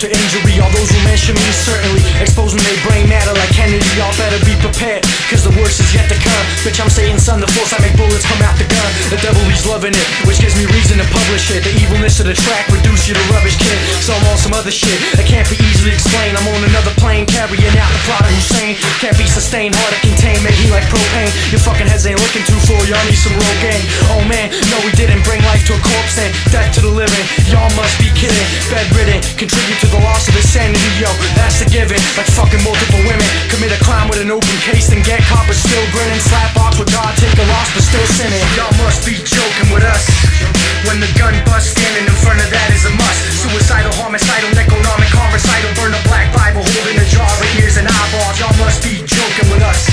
to injury. All those who mention me certainly exposing their brain matter like Kennedy. Y'all better be prepared, cause the worst is yet to come. Bitch, I'm Satan, son, the force I make bullets come out the gun. The devil, he's loving it, which gives me reason to publish it. The evilness of the track reduce you to rubbish, kid. So I'm on some other shit that can't be easily explained. I'm on another plane carrying out the plot of Hussein. Can't be sustained, hard to contain, making like propane. Your fucking heads ain't looking too full, y'all need some Rogaine. Oh man, no we didn't bring life to a corpse and death to the living. Y'all must be kidding, bedridden, contribute to the loss of insanity, yo, that's a given. Like fucking multiple women, commit a crime with an open case and get caught but still grinning. Slap off with God, take a loss but still sinning. Y'all must be joking with us, when the gun busts, standing in front of that is a must. Suicidal, homicidal, necronomic, homicidal, burn a black Bible, holding a jar of ears and eyeballs. Y'all must be joking with us,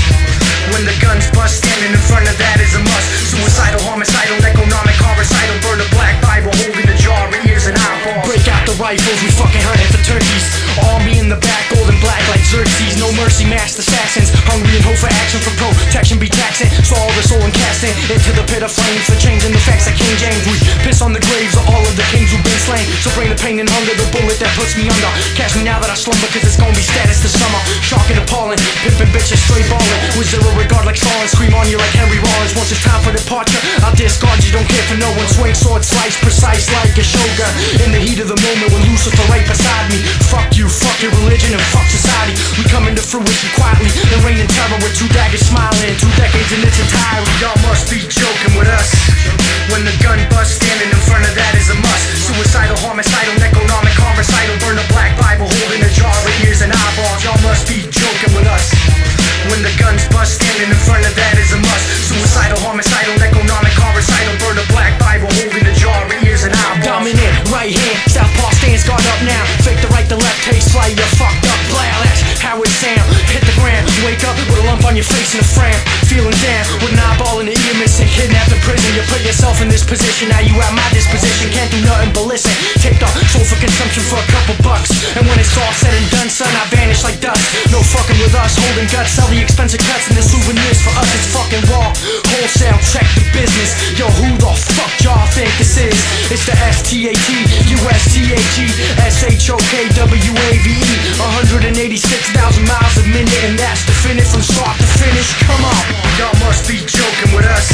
when the guns bust, standing in front of that is a must. Suicidal, homicidal, economic, homicidal, burn a black Bible, holding a jar of ears and eyeballs. Break out the rifles, we fucking hunting for turkeys. Army in the back, gold and black like Xerxes. No mercy, masked assassins, hungry and hope for action. For protection be taxing, so all the soul and casting into the pit of flames. For changing the facts like King James, we piss on the graves of all of the kings who've been slain. So bring the pain and hunger, the bullet that puts me under. Catch me now that I slumber, cause it's gonna be status this summer. Shock and appalling, pimpin' bitches straight ballin'. With zero regard like Stalin, scream on you like Henry Rollins. Once it's time for departure, I'll discard you, don't care for no one. Swing, sword, slice, precise like a shogun. In the heat of the moment when Lucifer right beside me. Fuck you, fuck your religion and fuck society. We come into fruition quietly and reign in terror with two daggers smiling. 2 decades in its entirety. Y'all must be joking with us, when the gun busts, standing in front of that is a must. Suicidal, homicidal, necronomic, homicidal, burn a black Bible, holding a jar of ears and eyeballs. Y'all must be joking with us, when the guns bust, standing in front of that is a must. Suicidal, homicidal, economic, homicidal, burn a black Bible, holding a jar of ears and eyeballs. Dominant, right hand, southpaw stands, guard up now. Fake the right, the left, taste fly, you're fucked up, blah, that's how it sound. Hit the ground, wake up with a lump on your face and a frown. Feeling down, with an eyeball in the ear missing. Kidnapped in prison, you put yourself in this position. Now you at my disposition, can't do nothing but listen. Taped up, sold for consumption for a couple bucks. And when it's all said and done, son, I vanish like dust. No fucking with us, holding guts, sell the expensive cuts and the souvenirs. For us it's fucking raw, wholesale, check the business. Yo, who the fuck y'all think this is? It's the STATUSTAGSHOKWAVE. 186,000 miles a minute, and that's definite from start to finish. Come on, y'all must be joking with us,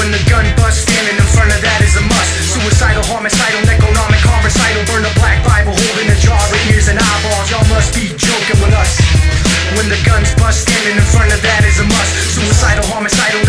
when the gun busts, standing in front of that is a must. Suicidal, homicidal, necronomic, homicidal, burn a black Bible, holding a jar of ears and eyeballs. Y'all must be joking with us, when the guns bust, standing in front of that is a must. Suicidal, homicidal,